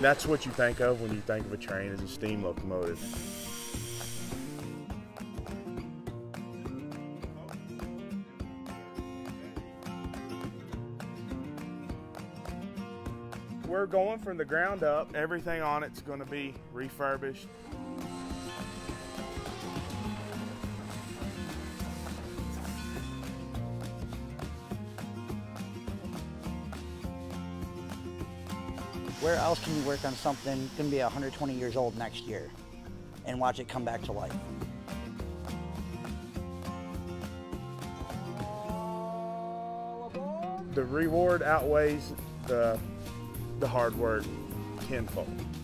That's what you think of when you think of a train as a steam locomotive. We're going from the ground up. Everything on it's going to be refurbished. Where else can you work on something that's going to be 120 years old next year and watch it come back to life? The reward outweighs the hard work tenfold.